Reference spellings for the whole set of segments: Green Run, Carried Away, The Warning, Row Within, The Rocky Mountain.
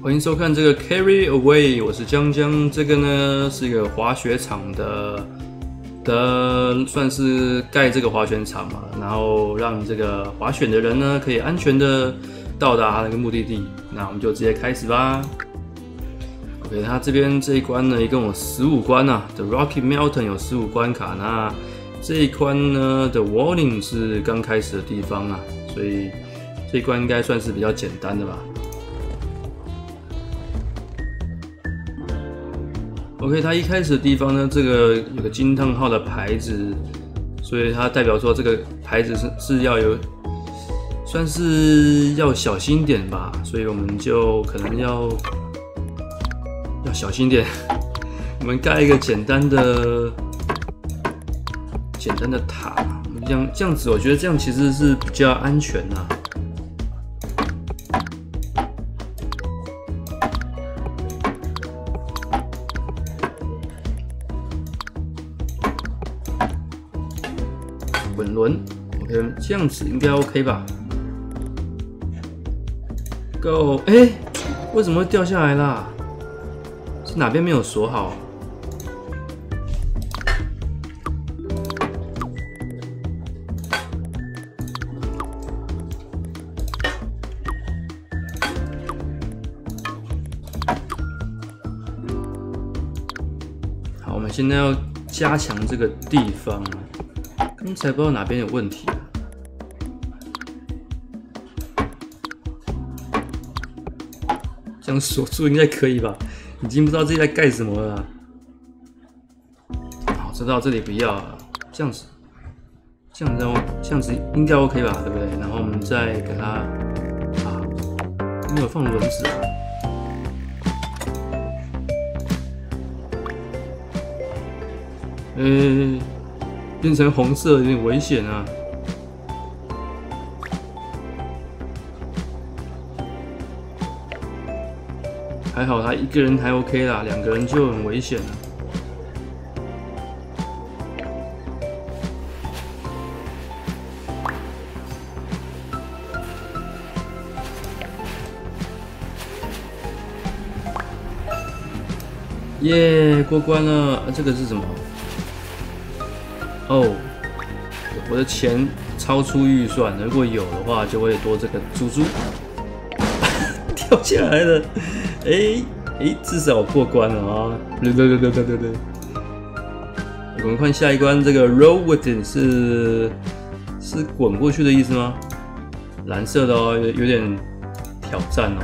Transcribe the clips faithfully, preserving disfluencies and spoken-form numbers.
欢迎收看这个 Carried Away， 我是江江。这个呢是一个滑雪场的的，算是盖这个滑雪场嘛，然后让这个滑雪的人呢可以安全的到达他那个目的地。那我们就直接开始吧。OK， 他这边这一关呢一共有十五关啊 ，The Rocky Mountain 有十五关卡。那这一关呢 ，The Warning 是刚开始的地方啊，所以这一关应该算是比较简单的吧。 OK， 它一开始的地方呢，这个有个惊叹号的牌子，所以它代表说这个牌子是是要有，算是要小心点吧，所以我们就可能要要小心点。我们盖一个简单的简单的塔，这样这样子，我觉得这样其实是比较安全呐、啊。 滚轮 ，OK， 这样子应该 OK 吧 ？Go， 哎、欸，为什么会掉下来啦？是哪边没有锁好？好，我们现在要加强这个地方。 刚才不知道哪边有问题、啊。这样锁住应该可以吧？已经不知道自己在干什么了、啊。好，知道这里不要了，这样子，这样子，这样子应该 OK 吧？对不对？然后我们再给它啊，没有放轮子啊。 嗯。 变成红色有点危险啊！还好他一个人还 OK 啦，两个人就很危险了。耶，过关了！啊，这个是什么？ 哦， oh， 我的钱超出预算，如果有的话就会多这个猪猪掉下来了，哎、欸、哎、欸，至少过关了啊！对对对对对对，我们看下一关，这个 Row Within 是是滚过去的意思吗？蓝色的哦，有点挑战哦。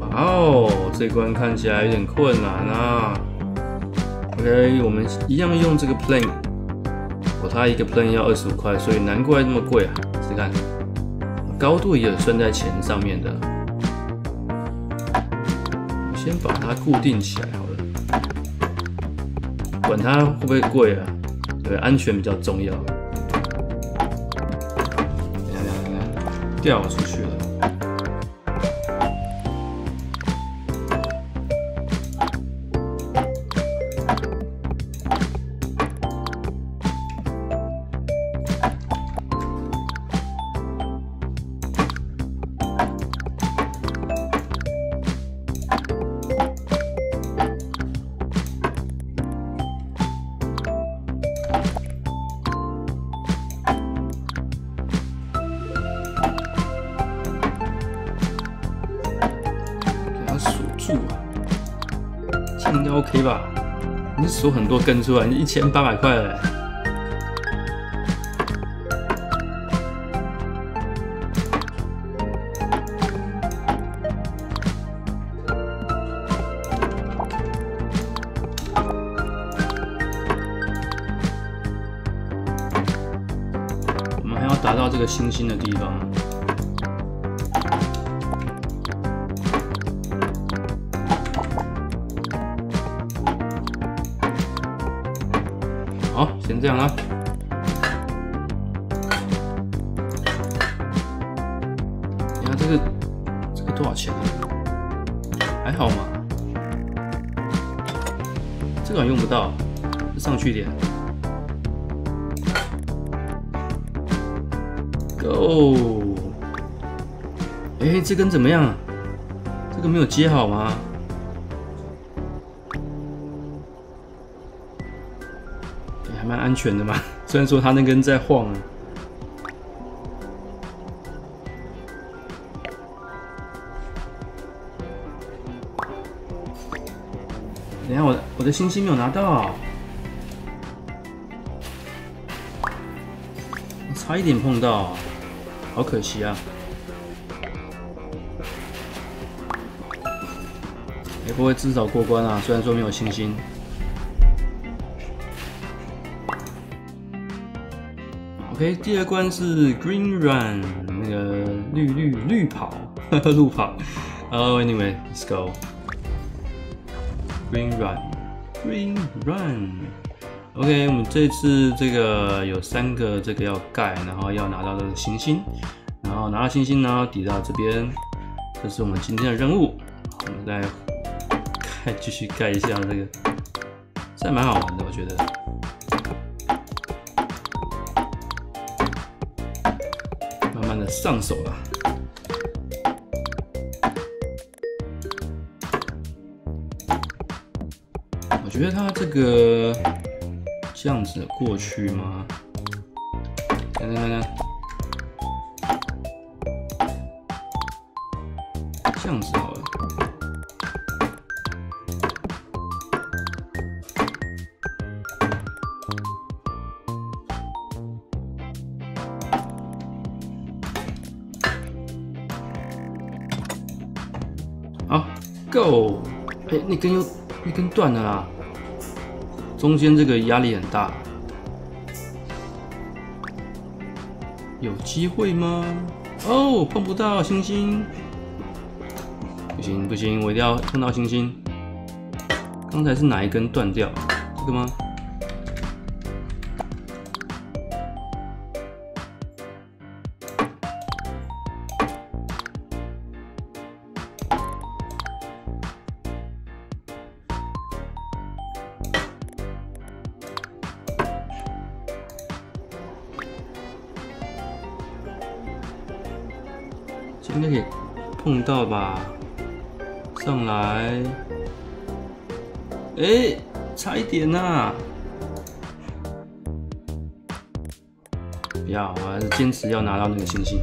哇哦，这关看起来有点困难啊。 OK， 我们一样用这个 plank， 哦，它一个 plank 要二十五块，所以难怪那么贵啊！试看，高度也算在钱上面的。我先把它固定起来好了，管它会不会贵啊？对，安全比较重要。等一下，等一下，掉出去了。 这样应该 OK 吧？你锁很多根出来，你一千八百块了、欸。我们还要达到这个星星的地方。 好，先这样啦。你看这个，这个多少钱啊？还好嘛。这个好像用不到，上去一点。Go。哎，这根怎么样？这个没有接好吗？也还蛮安全的嘛，虽然说它那根在晃啊。 等一下，我我的星星没有拿到，差一点碰到，好可惜啊！哎、欸，不会至少过关啊，虽然说没有星星。OK， 第二关是 Green Run， 那个绿绿绿跑，呵呵，路跑。Oh, anyway, let's go. Green Run, Green Run. OK， 我们这次这个有三个这个要盖，然后要拿到这个星星，然后拿到星星呢，抵到这边，这是我们今天的任务。我们再盖，继续盖一下这个，这蛮好玩的，我觉得。慢慢的上手了。 我觉得它这个这样子过去吗？看看看看，这样子好了。好 ，Go！ 哎、欸，那根又那根断了啦。 中间这个压力很大，有机会吗？哦，碰不到星星，不行不行，我一定要碰到星星。刚才是哪一根断掉？这个吗？应该可以碰到吧？上来，哎、欸，差一点呐、啊！不要，我还是坚持要拿到那个星星。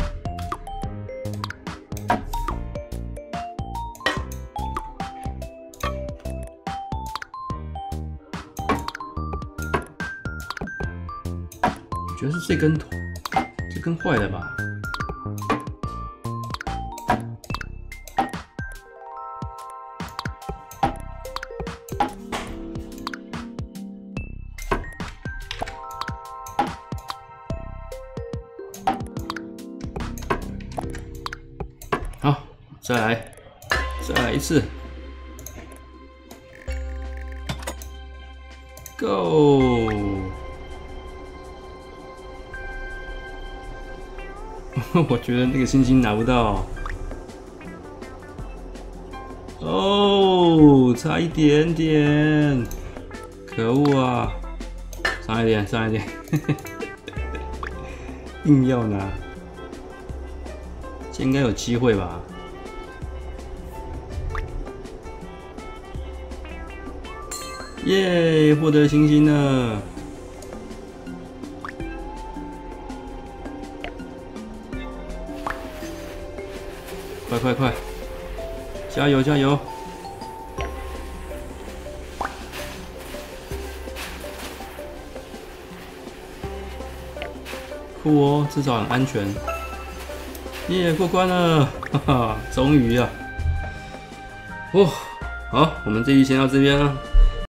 我觉得是这根，这根坏了吧？ 好，再来，再来一次 ，Go！ 我觉得那个星星拿不到，哦，差一点点，可恶啊！上一点，上一点，硬要拿。 这应该有机会吧？耶，获得星星了！快快快，加油加油！酷哦，至少很安全。 耶， yeah, 过关了，哈哈，终于啊！哦，好，我们这一期先到这边了。